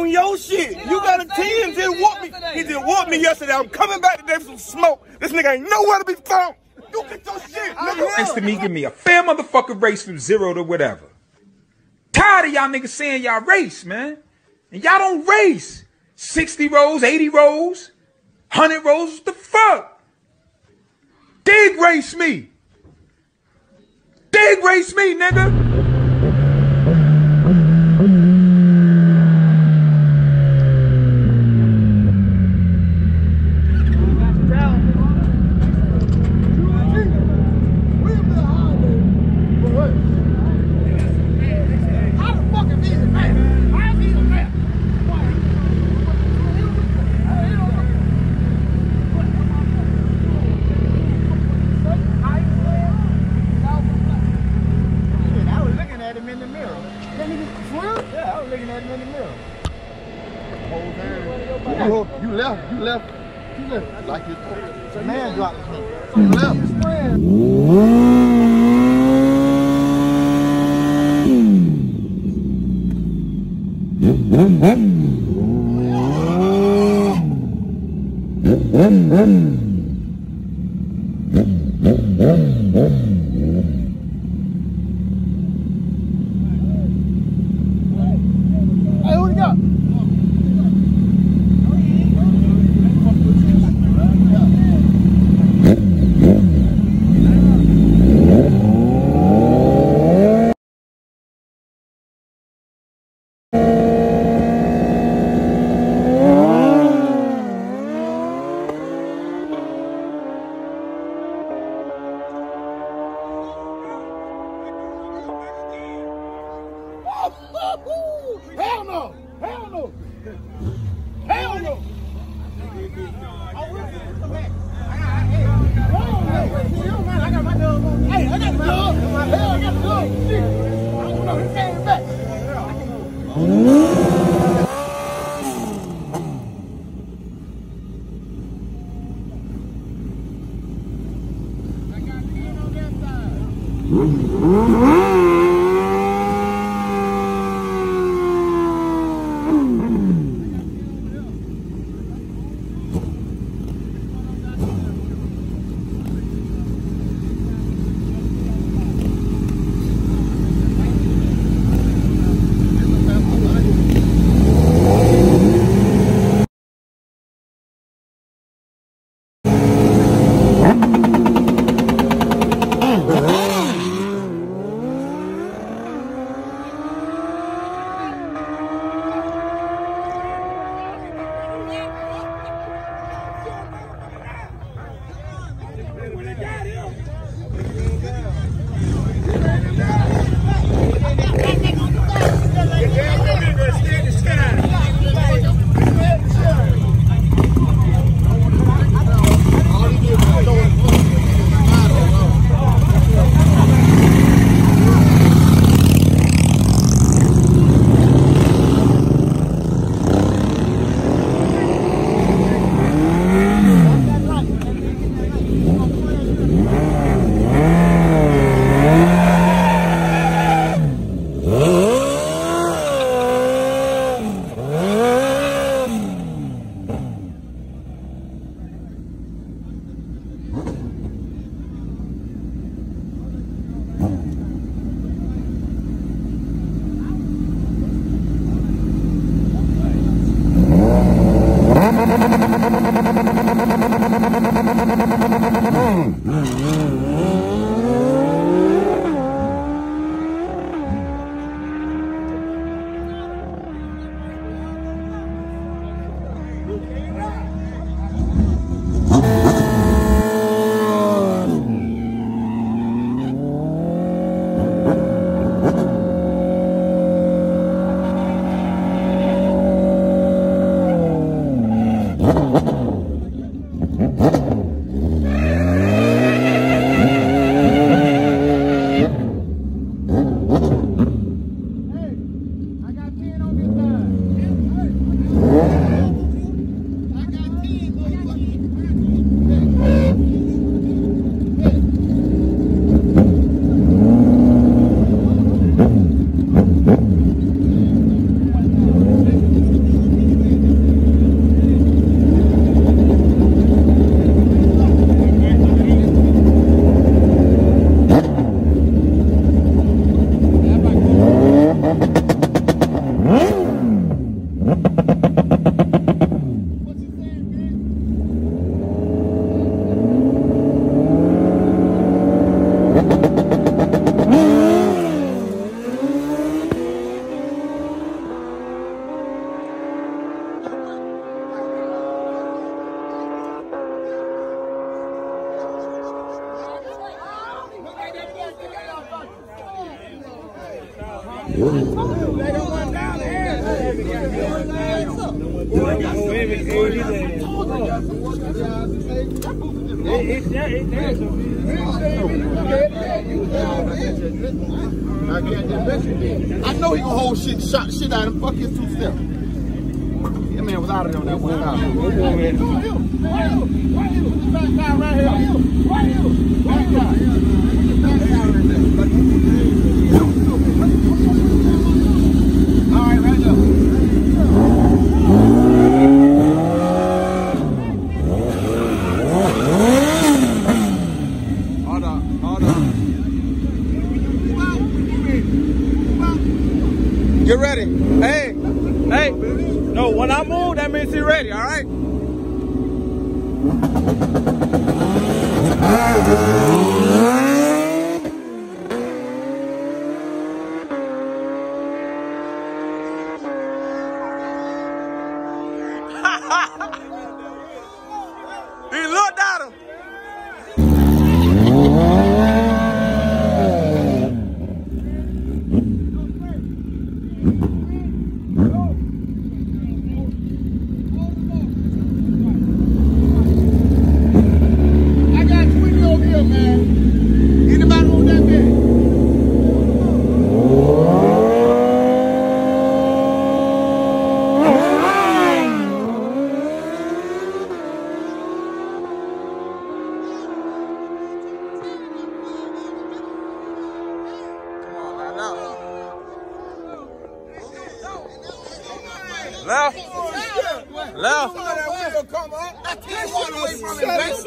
on your shit. You got a 10, didn't want me. He didn't want me yesterday. I'm coming back today for some smoke. This nigga ain't nowhere to be found. You get your shit, nigga. Next to me, give me a fair motherfucking race from 0 to whatever. Tired of y'all niggas saying y'all race, man. And y'all don't race. 60 rolls, 80 rolls, 100 rolls, what the fuck? Dig race me. Dig race me, nigga. You left like your man dropped him. You left his friend. Hey, who you got? Hell no! Hell no! Hell no! I got my dog on me. Hey, I got the dog. Hell, I got the dog. Shit. I don't know. He came back. I got the kid on that side. I know he gonna hold shit out of fucking two-step. That man was out of there on that one out. Alright, right now. Get ready. Hey, hey. No, when I move, that means you're ready, all right? He looked at him. Left. Left.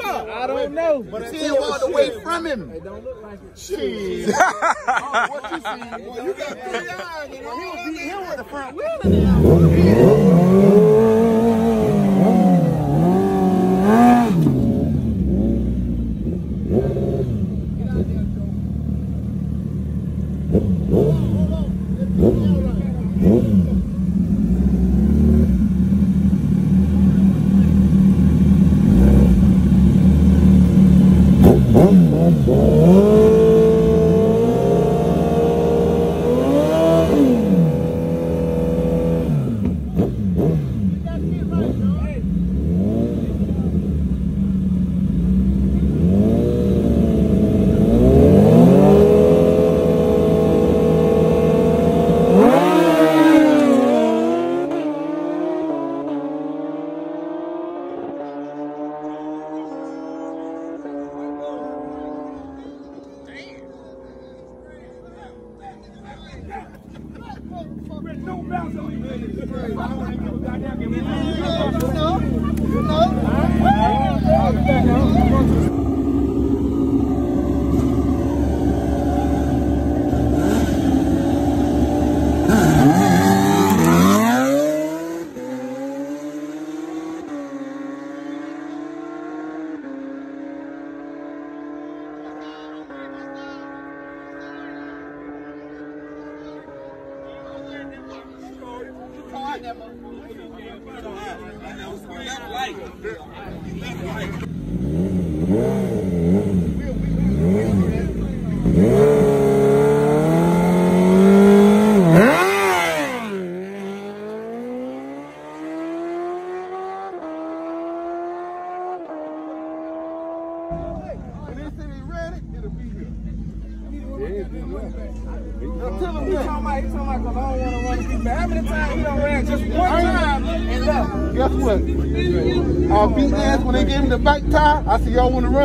I don't know. But it's still walked away from him. It don't look like it. Shit. Oh, what you see? Boy, you got three eyes. He'll be here with the front wheel in the house.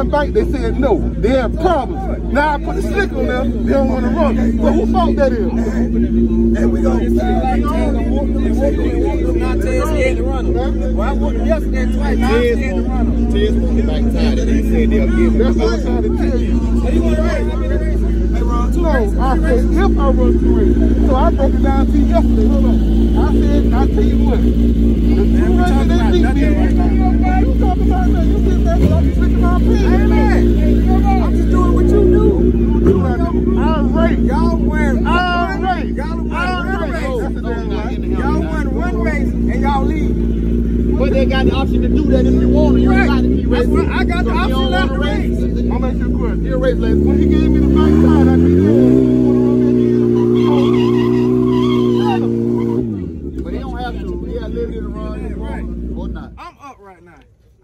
Bike, they said no, they have problems. Now I put the slick on them, they don't want to run. So who fault that is? There we go. Well, I walked yesterday twice. Now I'm scared to run them. Tez won't get back tired. They said they'll give me. That's what I'm trying to tell you. No, I said if I run through it. So I broke it down to you yesterday. Hold on. I said, I tell you what. The two runners that beat me. You talking about that? You sit there like you slicking my pants. Hey man, I'm just doing what you do. All right, y'all win. All right, y'all win one race. Y'all win one race and y'all leave. But they got the option to do that if you want. You got to be racing. I got the option not to race. I'm gonna ask you a question. You're a race lady. When he gave me the back side, I beat him. my liberty to run or not. I'm up right now.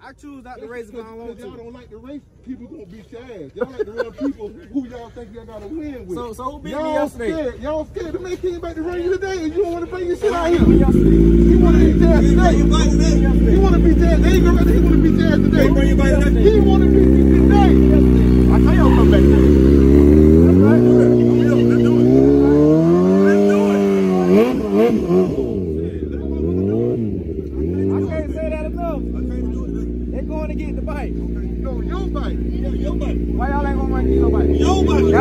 I choose not to race if I don't want to. Y'all don't like to race, people gonna beat your ass. Y'all like to run people who y'all think y'all gotta win with. So who beat me yesterday? Y'all scared to make him back to run you today, and you don't want to bring your shit out here. He wanna be jazz today. He wanna be jazz. They ain't gonna he wanna be jazz today. He wanna be today. I tell y'all come back today. Let's do it. Let's do it. Why y'all ain't gonna want to get nobody? Nobody.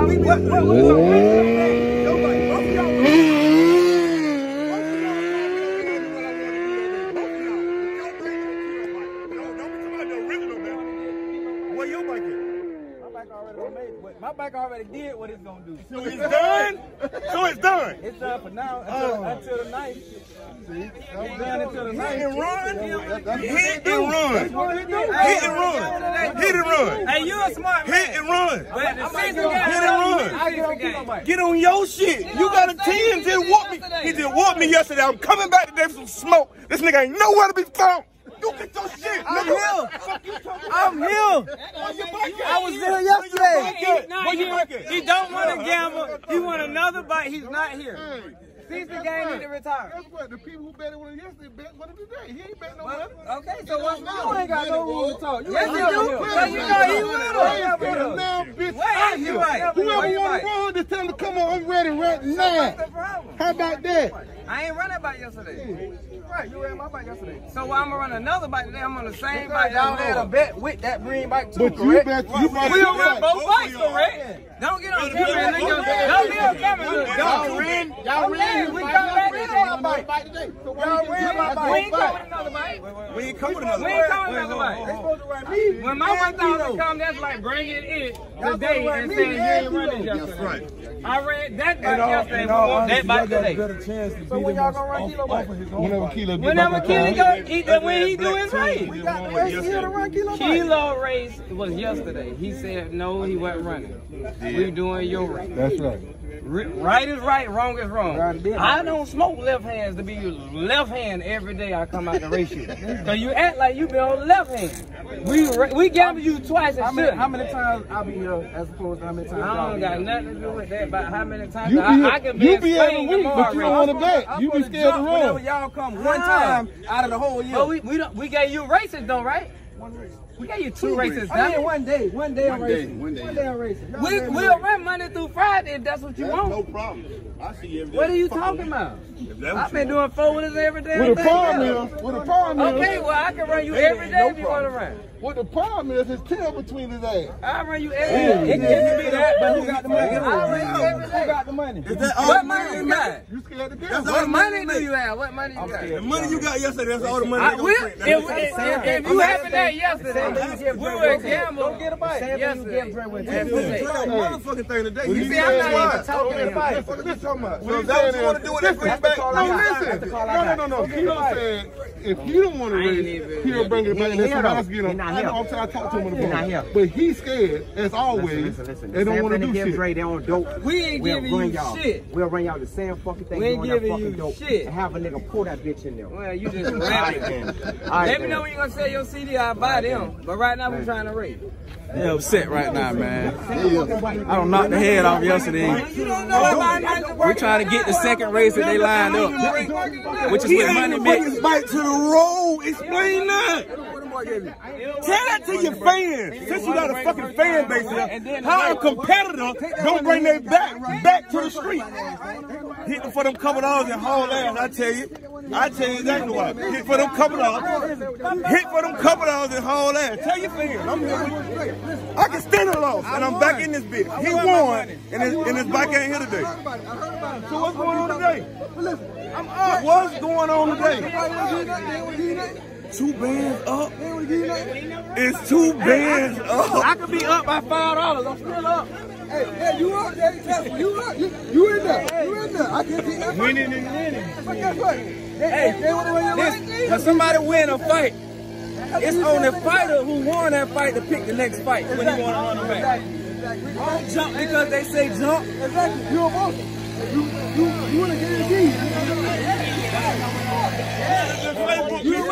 My bike already did what it's gonna do. So it's done? So it's done? It's done for now until the night. See? It's done until the night. Hit and run? Hit and run. Hit and run. Hit and run. Hey, you're a smart man. Hit and run. Hit and run. Get on your shit. You got a 10, just walk me. He just walked me yesterday. I'm coming back today for some smoke. This nigga ain't nowhere to be found. You get your shit, nigga. I'm here. I was here yesterday. He don't want to gamble. He want another bite. He's not here. Since the game need to retire. That's what the people who betted with him yesterday bet with him today. He ain't betting no money. Okay, so what's wrong? You ain't got no rules to talk. Yes, you do. But you know he will. Now, bitch, I hear it. Whoever want to run, just tell him to come on. I'm ready right now. How about that? I ain't running bike yesterday. Right, you ran my bike yesterday. So why I'm gonna run another bike today? I'm on the same bike. Y'all had a bet with that green bike too, but correct? You bet, we don't run both bikes, correct? Don't get on camera, nigga. Don't get on camera. Y'all ran. We got back in my bike today. Y'all ran my bike. We ain't coming with another bike. We ain't coming with another bike. They supposed to run me. When my 1,000 come, that's like bringing it today and saying you ain't running yesterday. I ran that bike yesterday. That bike today. So when y'all gonna run Kilo bike? Whenever Kilo goes, when he do his race. We got the race here to run Kilo. Kilo race was yesterday. He said no, he wasn't running. We're doing your race. That's right. Right is right, wrong is wrong. I don't smoke left hands to be left hand every day I come out to race you. So you act like you been on the left hand. We gamble you twice and shit. How many times I be here as opposed to how many times I don't got nothing to do with that about how many times I can be in Spain tomorrow. But you don't want to bet. You be scared to run. Whenever y'all come one time out of the whole year. But we gave you races though, right? One race. We gave you two races. I mean, one day I'm racing. We'll run Monday through Friday if that's what you want. No problem. I see every day. What are you talking about? I've been doing 4-wheelers every day. With a problem is, okay, well I can run you every day if you want to run. What the problem is his tail between his ass. I run you every day. It can be that, but who got the money? I run you every day. Who got the money? What money you got? You scared to death. What money do you have? What money you got? The money you got yesterday, that's all the money they gonna print. If you happened that yesterday. We were gambling. Don't get a bite. Motherfucking thing today. You see, I'm not even talking to fight. What you talking about? So that's what you want to do with that bridge back. No. Kilo said, if you don't want to race, he'll bring it back. That's what I was getting on. I know I'm trying to talk to him on the phone. But he's scared, as always. They don't want to do shit. They don't dope. We ain't giving you shit. We'll bring y'all the same fucking thing. We ain't giving you shit. And have a nigga pull that bitch in there. Well, you just rapping. Let me know when you're going to sell your CD. I'll buy them. But right now, we're trying to race. They're upset right now, man. I don't knock the head off yesterday. We're trying to get the second race that they lined up. Which is with money mix. His bike to the road. Explain that. Tell that to your fans. Since you got a fucking fan base there, how a competitor don't bring their back to the street. Hit them for them couple dollars and haul ass, I tell you. I tell you exactly why. Hit for them couple dollars. Hit for them couple dollars and haul ass. Tell your fans. I can stand a loss, and I'm back in this bitch. He won, and his bike ain't here today. So what's going on today? What's going on today? Two bands up. It's two bands up. I could be up by $5. I'm still up. Hey, you up there? You in there? You in there? I can't keep that. Winning and winning. But guess what? Hey, when somebody win a fight, it's on the fighter who won that fight to pick the next fight when he want to run the back. Don't jump because they say jump. Exactly. You're a boss. You want to get in the game.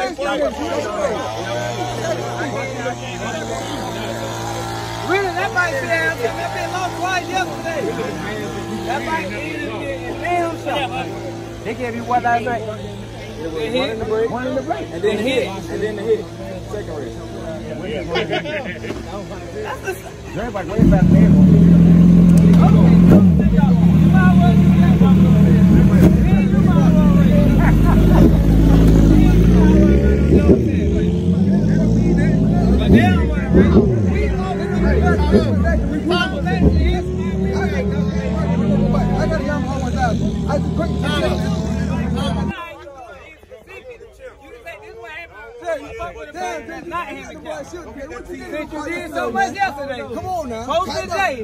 Really, that bike down. That been lost twice yesterday. That bike is damn shot. They gave you what I think. It was one in the break, and then hit, second race. That's like way back since you did so much yesterday, come on now. Post today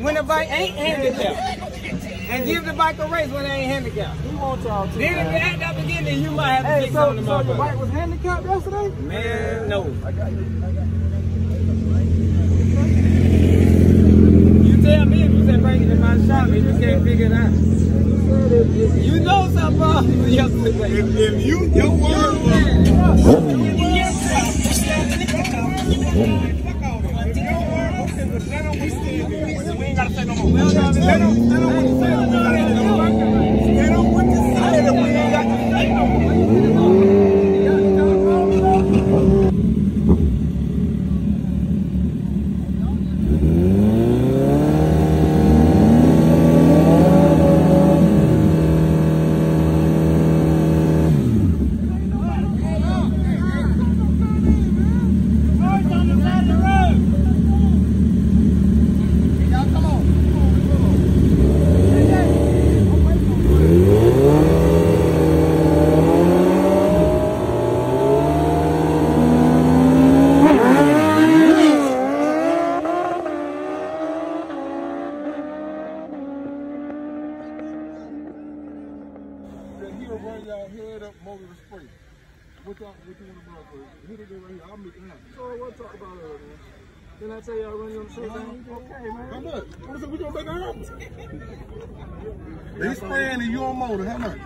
when the bike ain't handicapped, and give the bike a race when they ain't handicapped. We want y'all to. Then if they act up again, then you might have to take something about it. So the bike was handicapped yesterday? Man, no. I got you. You tell me if you said bring it in my shop and you can't figure it out. You know something about yesterday. If you don't want to. He's spraying and you on motor. How much?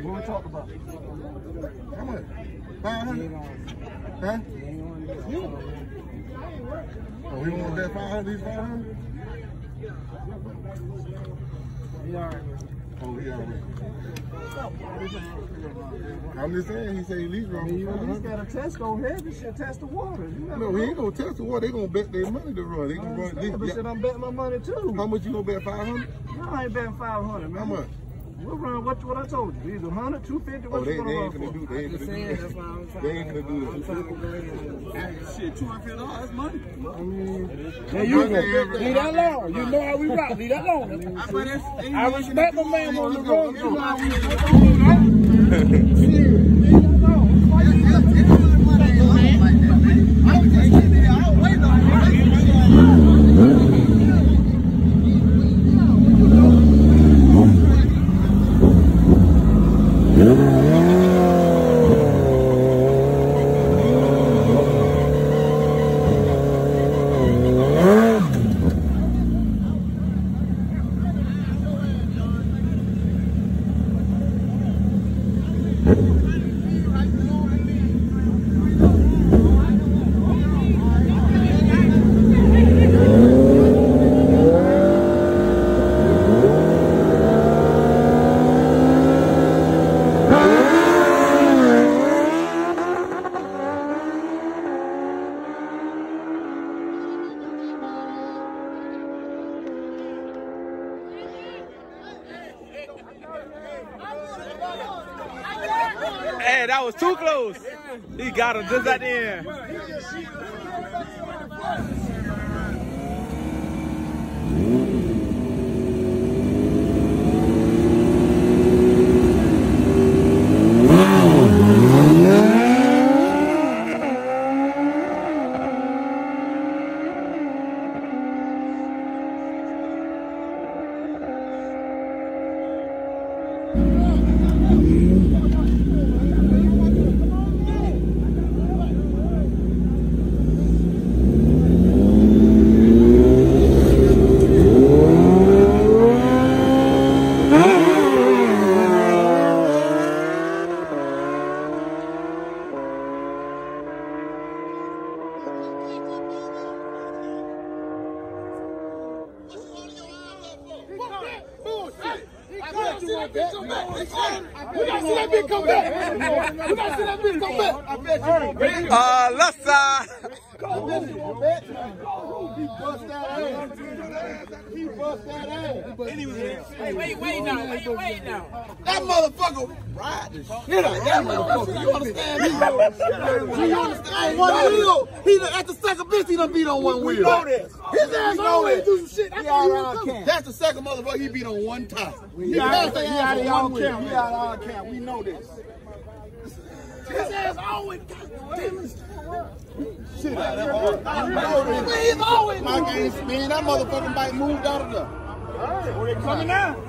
You want to talk about it? How much? 500? Huh? You? Oh, he want that 500? He's 500? He alright. Oh, he alright. I'm just saying, he said he least wrong. He's got a test on here. This shit test the water. No, he ain't going to test the water. They're going to bet their money to run. They gonna run. I'm betting my money too. How much you going to bet? 500? No, I ain't betting 500, man. How much? We'll run what I told you. Either 100, 250, what you going to run for? They ain't going to do that. They ain't going to do that. Shit, $250, that's money. I mean, hey, you leave that alone. You know how we rock. Leave that alone. I respect my man on the road. You know how we he got him just at the end. that bitch come back. We gotta see that bitch come back. We gotta see that bitch come back. Let's go, bitch. He bust that ass. He bust that ass. Hey, wait now. That motherfucker ride the shit out of that motherfucker. You understand me? You understand one wheel? He done at the second bitch. He done beat on one wheel. Know this. His ass know this. That's the second motherfucker he beat on one time. He passed that ass on one wheel. We out of our camp. We know this. His ass always shit out of that. He's always my game spin. That motherfucking bike moved out of there. All right, coming now.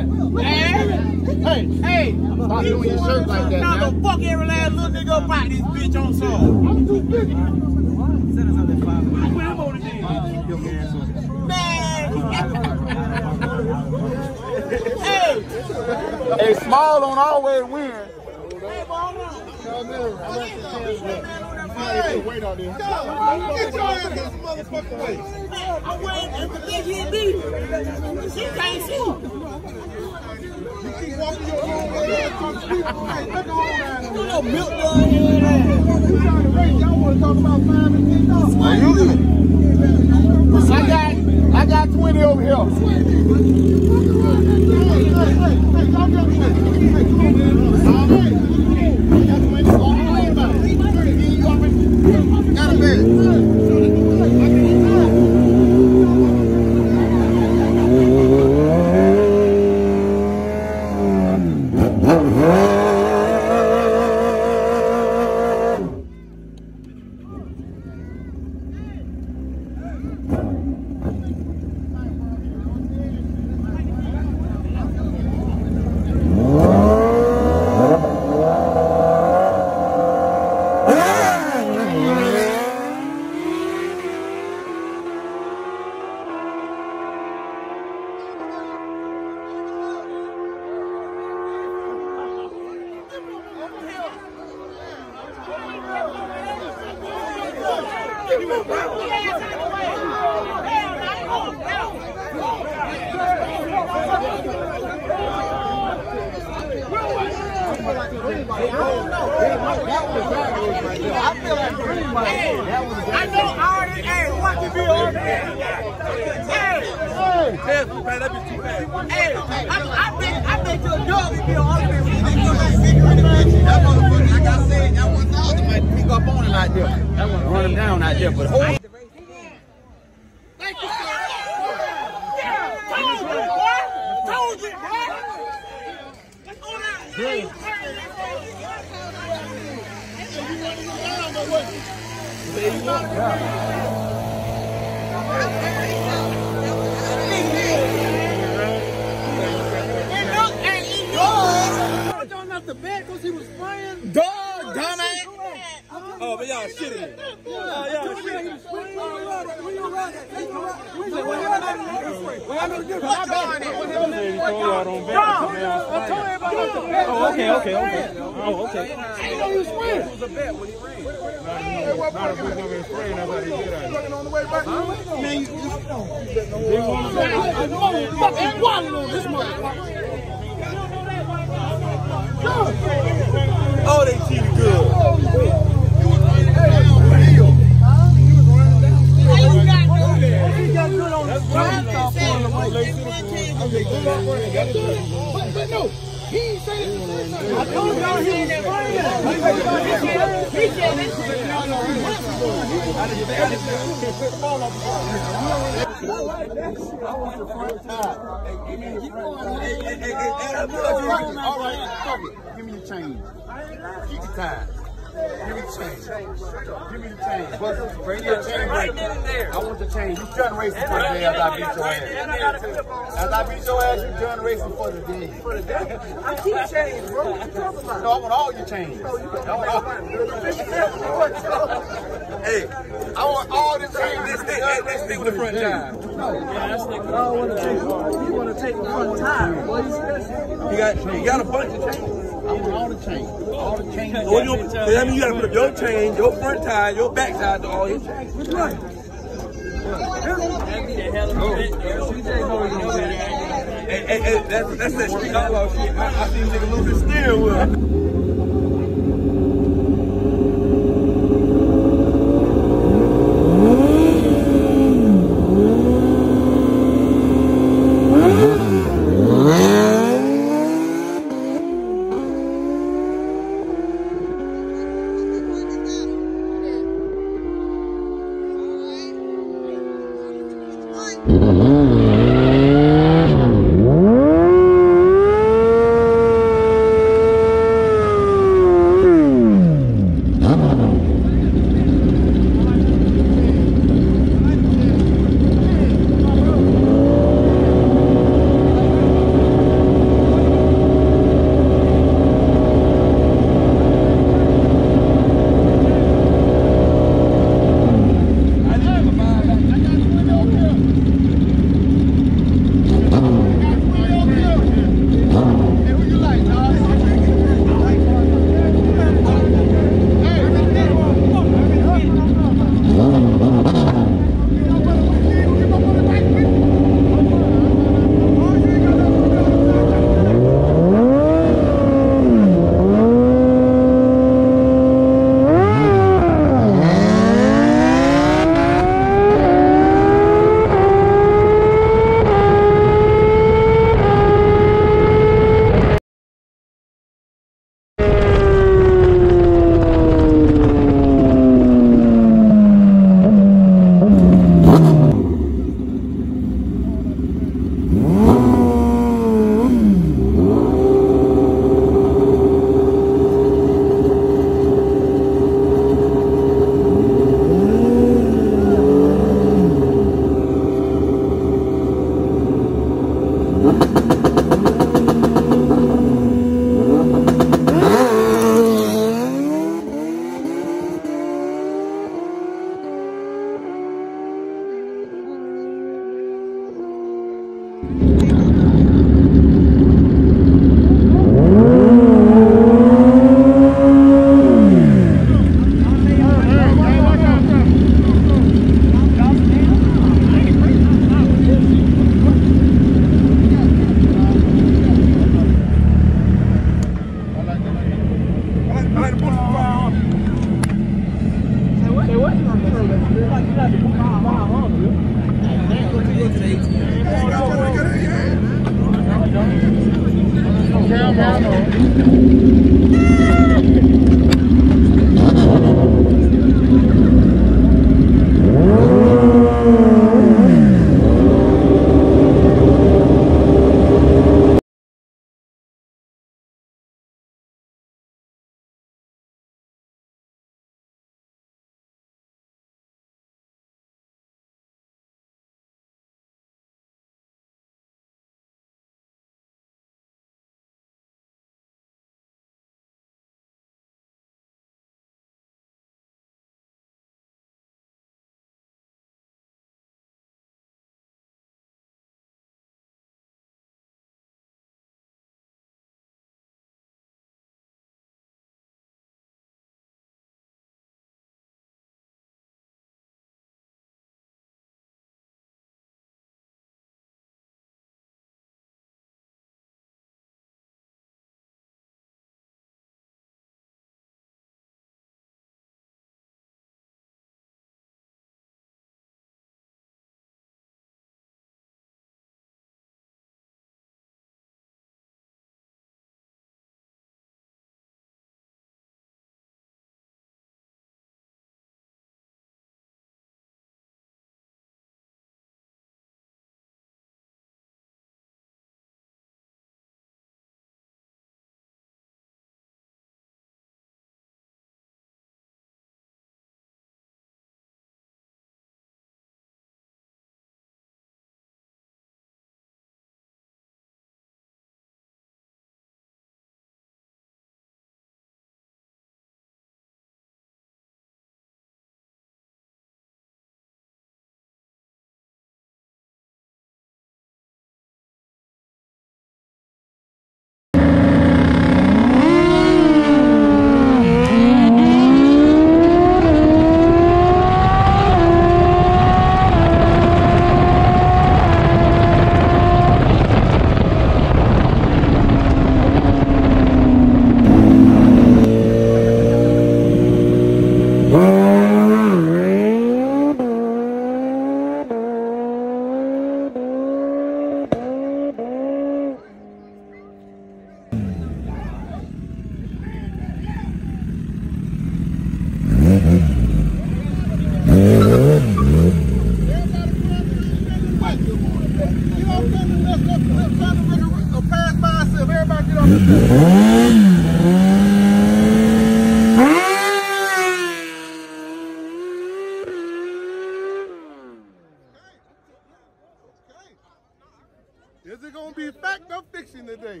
Is it gonna be fact or fiction today?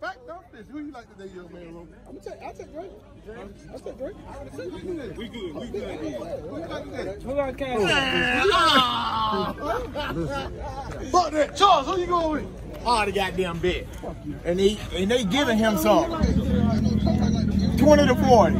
Fact or fiction? Who you like today, young man, Roman? I'll take Drake. I'll take Drake. We good. Who you like today? Who got cash? Fuck that. Charles, who you going with? All the goddamn bit. And they giving him some. 20 to 40.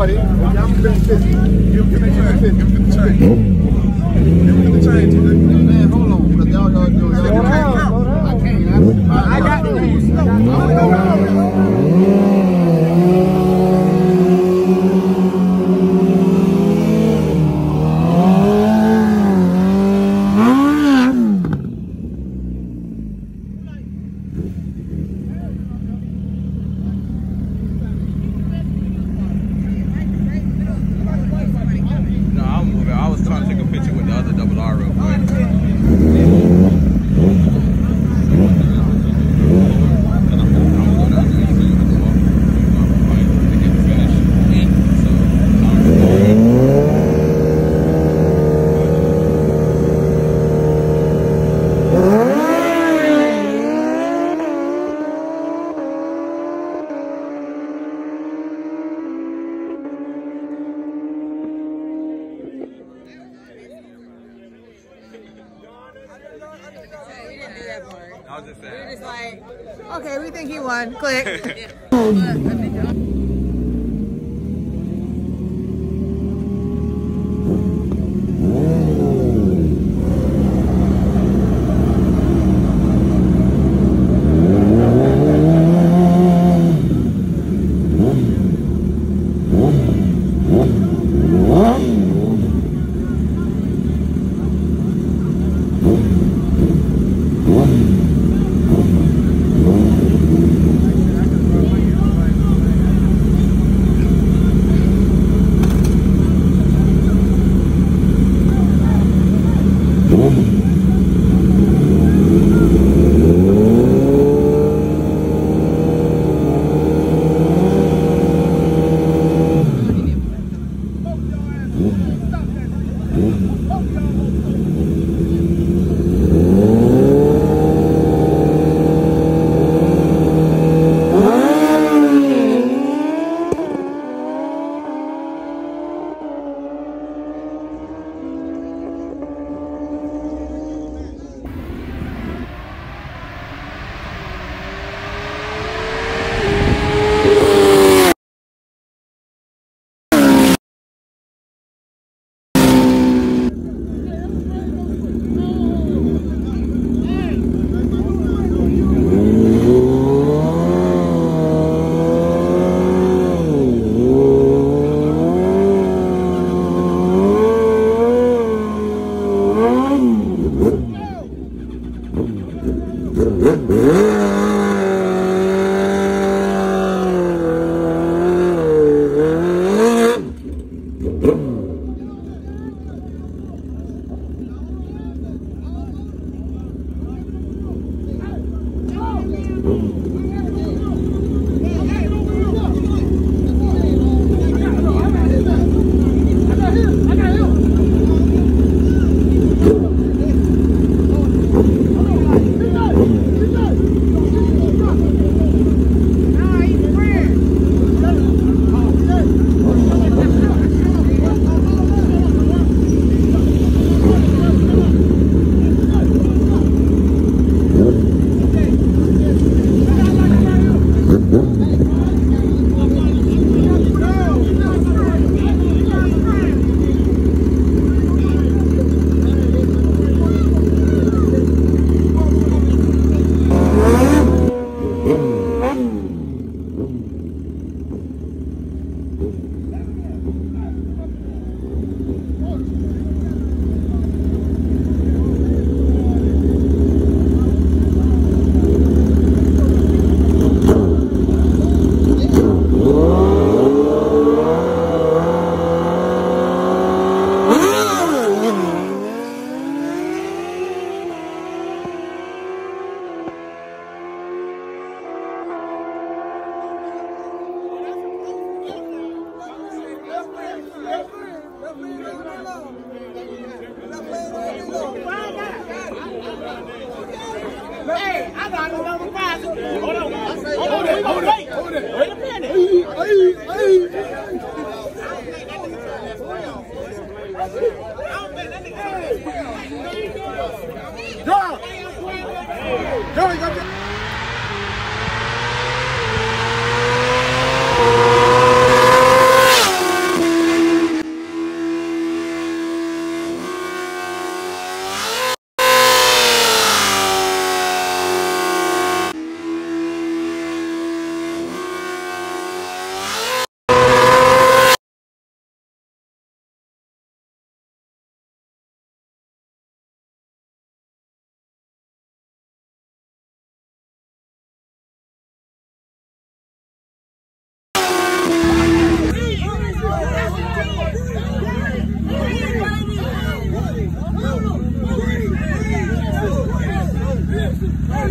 40. Give him the change. Man, hold on. Look, y'all do it. I can't. I got the rules. Okay, we think he won. Click.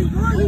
Ain't no lie.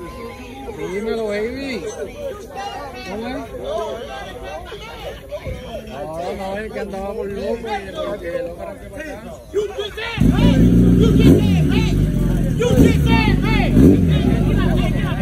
Dímelo, baby. ¿Cómo es? No, no, es que andaba por loco y le dije, loco, arranque para acá. You just said, hey, you just said, hey, you just said, hey. You just said, hey.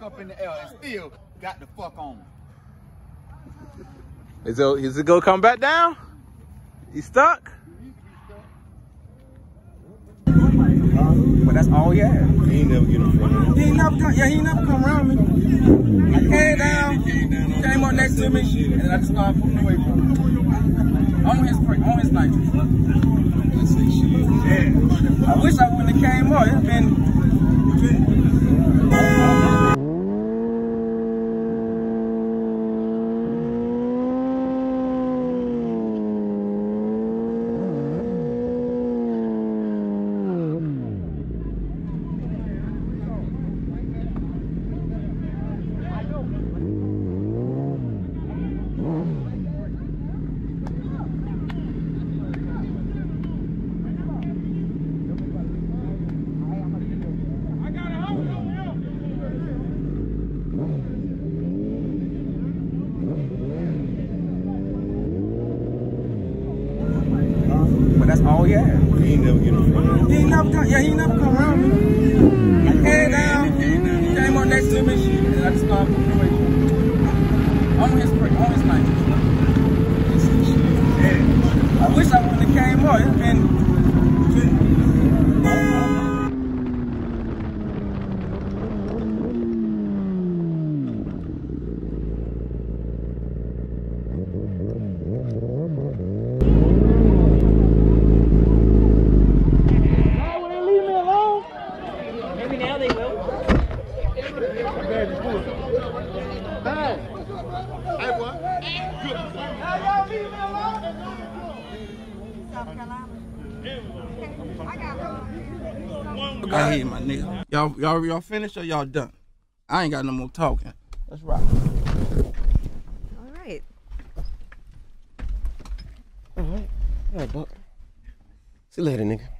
Up in the air and still got the fuck on. Is it gonna come back down? He's stuck? But that's all he had. He ain't never get on. He ain't never come around me. I came down, came up next to me, and I just started pulling away from him. On his nitrous. Yeah. I wish I wouldn't have came up. It's been y'all finished or y'all done? I ain't got no more talking. Let's rock. All right. All right. All right, Buck. See you later, nigga.